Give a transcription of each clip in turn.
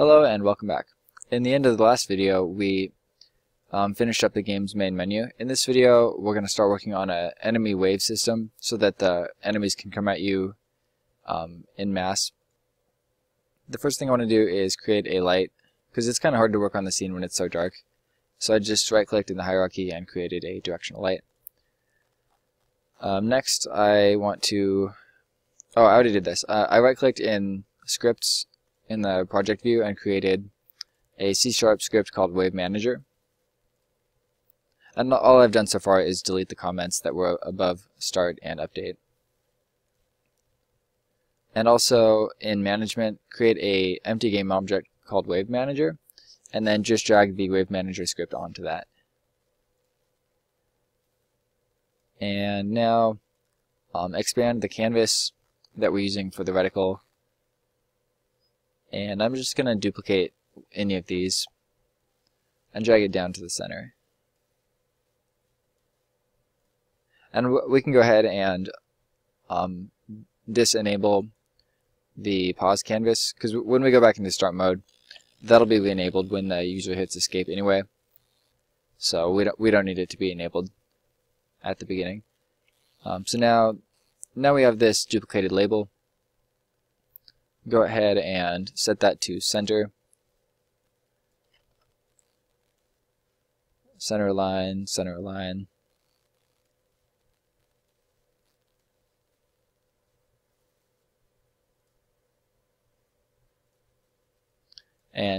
Hello and welcome back. In the end of the last video, we finished up the game's main menu. In this video, we're going to start working on an enemy wave system so that the enemies can come at you in mass. The first thing I want to do is create a light, because it's kind of hard to work on the scene when it's so dark. So I just right-clicked in the hierarchy and created a directional light. Next, I want to... Oh, I already did this. I right-clicked in scripts in the project view and created a C# script called Wave Manager. And all I've done so far is delete the comments that were above start and update. And also in management, create a empty game object called Wave Manager, and then just drag the Wave Manager script onto that. And now expand the canvas that we're using for the reticle. And I'm just going to duplicate any of these and drag it down to the center. And we can go ahead and disenable the pause canvas, because when we go back into start mode, that'll be enabled when the user hits escape anyway. So we don't need it to be enabled at the beginning. So now we have this duplicated label. Go ahead and set that to center line, and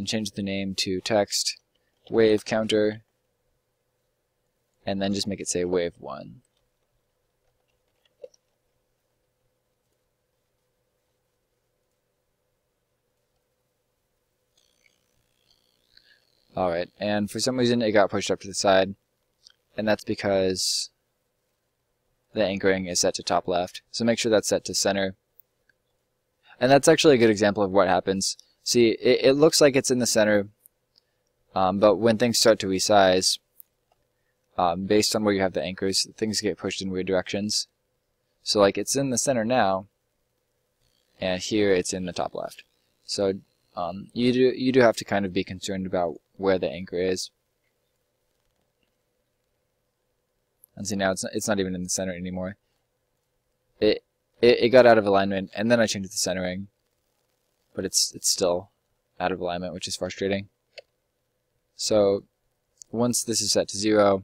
change the name to text wave counter, and then just make it say wave 1. Alright, and for some reason it got pushed up to the side, and that's because the anchoring is set to top left. So make sure that's set to center. And that's actually a good example of what happens. See, it looks like it's in the center, but when things start to resize, based on where you have the anchors, things get pushed in weird directions. So like it's in the center now, and here it's in the top left. So you do have to kind of be concerned about where the anchor is. And see, now it's not even in the center anymore. It got out of alignment, and then I changed the centering, but it's still out of alignment, which is frustrating. So once this is set to 0,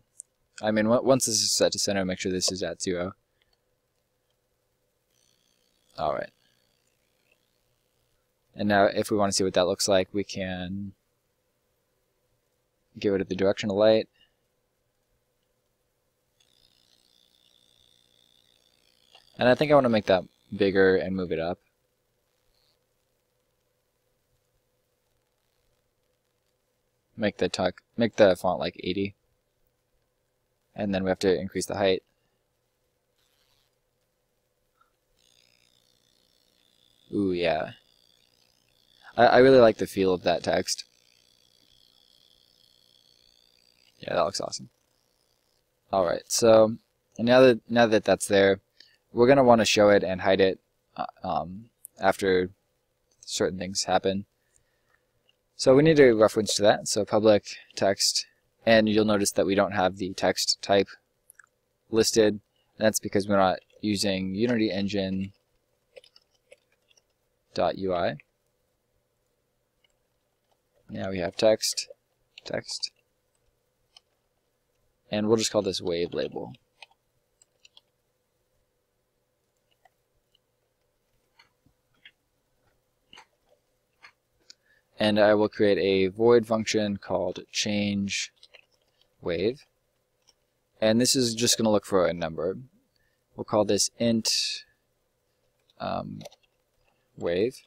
I mean, once this is set to center, make sure this is at 0. All right. And now if we want to see what that looks like, we can get rid of the directional light. And I think I want to make that bigger and move it up. Make the font like 80. And then we have to increase the height. Ooh, yeah. I really like the feel of that text. Yeah, that looks awesome. All right, so now that that's there, we're gonna want to show it and hide it after certain things happen. So we need a reference to that. So public text, and you'll notice that we don't have the text type listed. And that's because we're not using UnityEngine.ui. Now we have text, and we'll just call this wave label. And I will create a void function called change wave. And this is just going to look for a number. We'll call this int wave.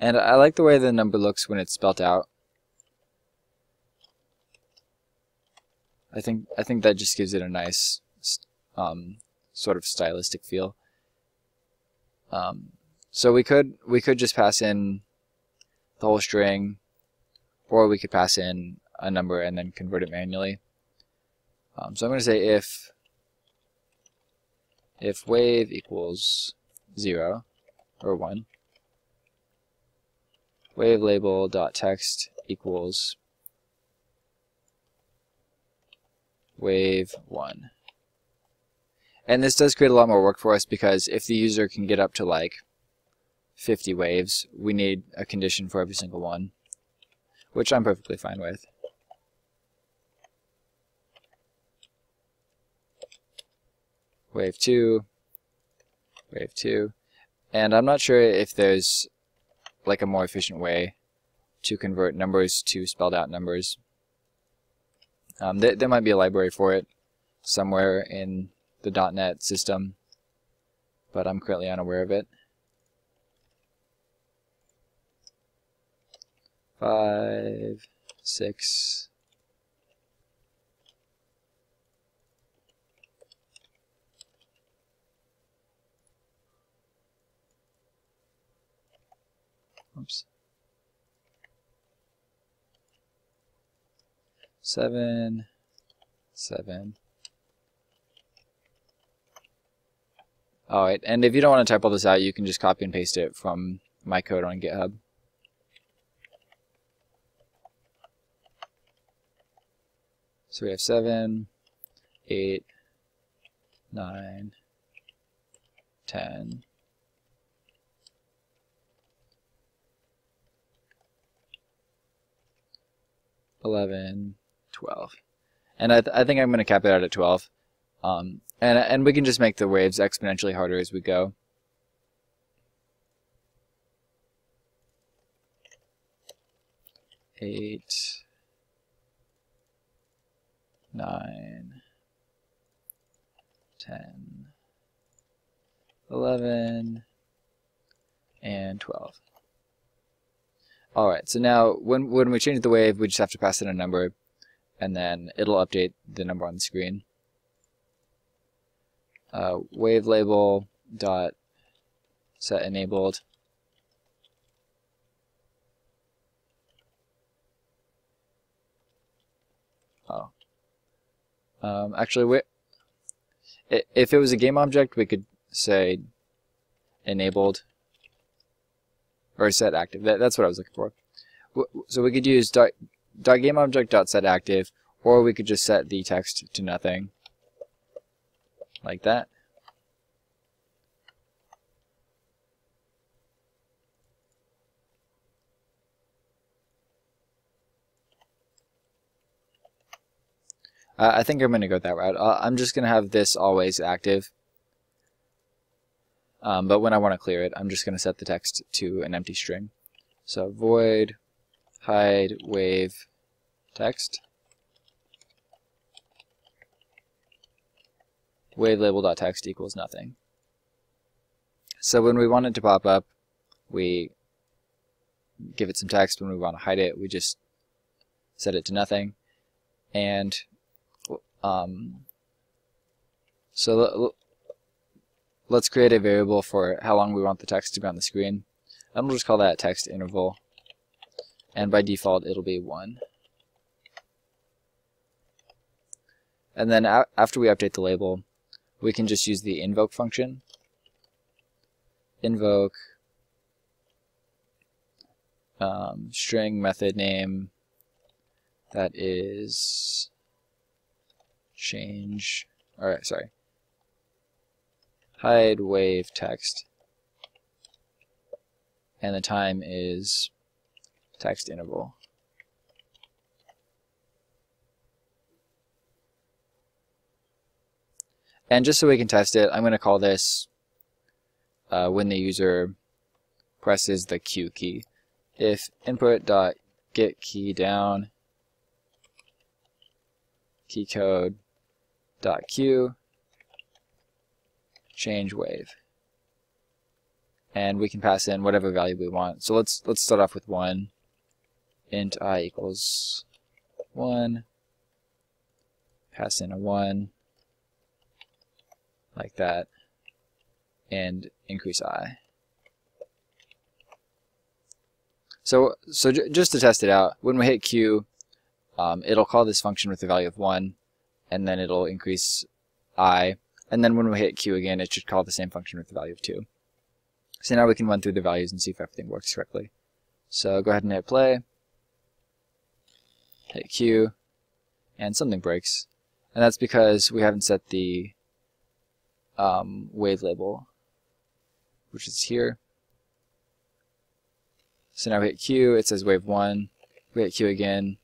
And I like the way the number looks when it's spelt out. I think that just gives it a nice sort of stylistic feel. So we could just pass in the whole string, or we could pass in a number and then convert it manually. So I'm going to say if wave equals 0 or 1. Wave label dot text equals wave 1. And this does create a lot more work for us, because if the user can get up to like 50 waves, we need a condition for every single one, which I'm perfectly fine with. Wave 2, wave 2, and I'm not sure if there's like a more efficient way to convert numbers to spelled out numbers. There might be a library for it somewhere in the .NET system, but I'm currently unaware of it. 5, 6. Oops. 7, 7. Alright, and if you don't want to type all this out, you can just copy and paste it from my code on GitHub. So we have 7, 8, 9, 10. Eleven, 12, and I think I'm going to cap it out at 12, and we can just make the waves exponentially harder as we go. Eight, 9, 10, 11, and 12. Alright, so now when we change the wave, we just have to pass in a number, and then it'll update the number on the screen. Wave label dot set enabled actually, if it was a game object, we could say enabled or set active. That's what I was looking for. So we could use dot game object dot set active, or we could just set the text to nothing, like that. I think I'm going to go that route. I'm just going to have this always active. But when I want to clear it, I'm just going to set the text to an empty string. So void hide wave text. Wave label.text equals nothing. So when we want it to pop up, we give it some text. When we want to hide it, we just set it to nothing. And so let's create a variable for how long we want the text to be on the screen, and we'll just call that text interval, and by default it'll be 1. And then after we update the label, we can just use the invoke function, invoke string method name that is change, alright, sorry, hide wave text, and the time is text interval. And just so we can test it, I'm going to call this when the user presses the Q key. If input.getKeyDown keycode.q change wave, and we can pass in whatever value we want. So let's start off with 1. Int I equals 1. Pass in a 1 like that, and increase I. So just to test it out, when we hit Q, it'll call this function with the value of 1, and then it'll increase I, and then when we hit Q again, it should call the same function with the value of 2. So now we can run through the values and see if everything works correctly. So go ahead and hit play, hit Q, and something breaks. And that's because we haven't set the wave label, which is here. So now we hit Q, it says wave 1. We hit Q again,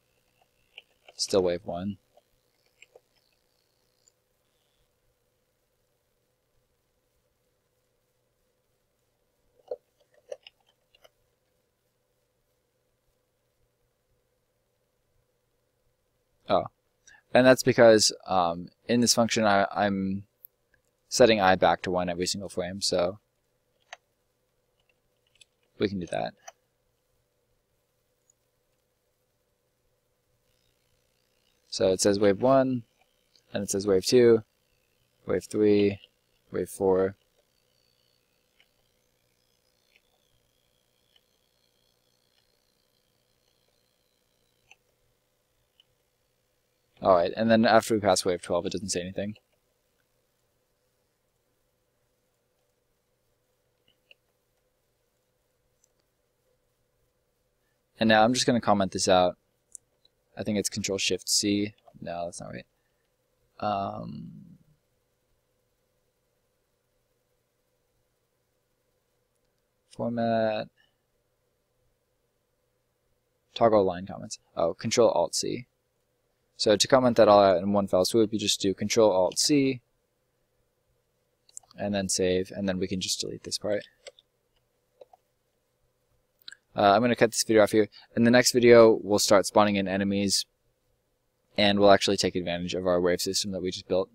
still wave 1. Oh, and that's because in this function I'm setting I back to 1 every single frame, so we can do that. So it says wave 1, and it says wave 2, wave 3, wave 4. Alright, and then after we pass wave 12, it doesn't say anything. And now I'm just going to comment this out. I think it's Control-Shift-C. No, that's not right. Format. Toggle line comments. Oh, Control-Alt-C. So to comment that all out in one fell swoop, you just do Control-Alt-C, and then save, and then we can just delete this part. I'm going to cut this video off here. In the next video, we'll start spawning in enemies, and we'll actually take advantage of our wave system that we just built.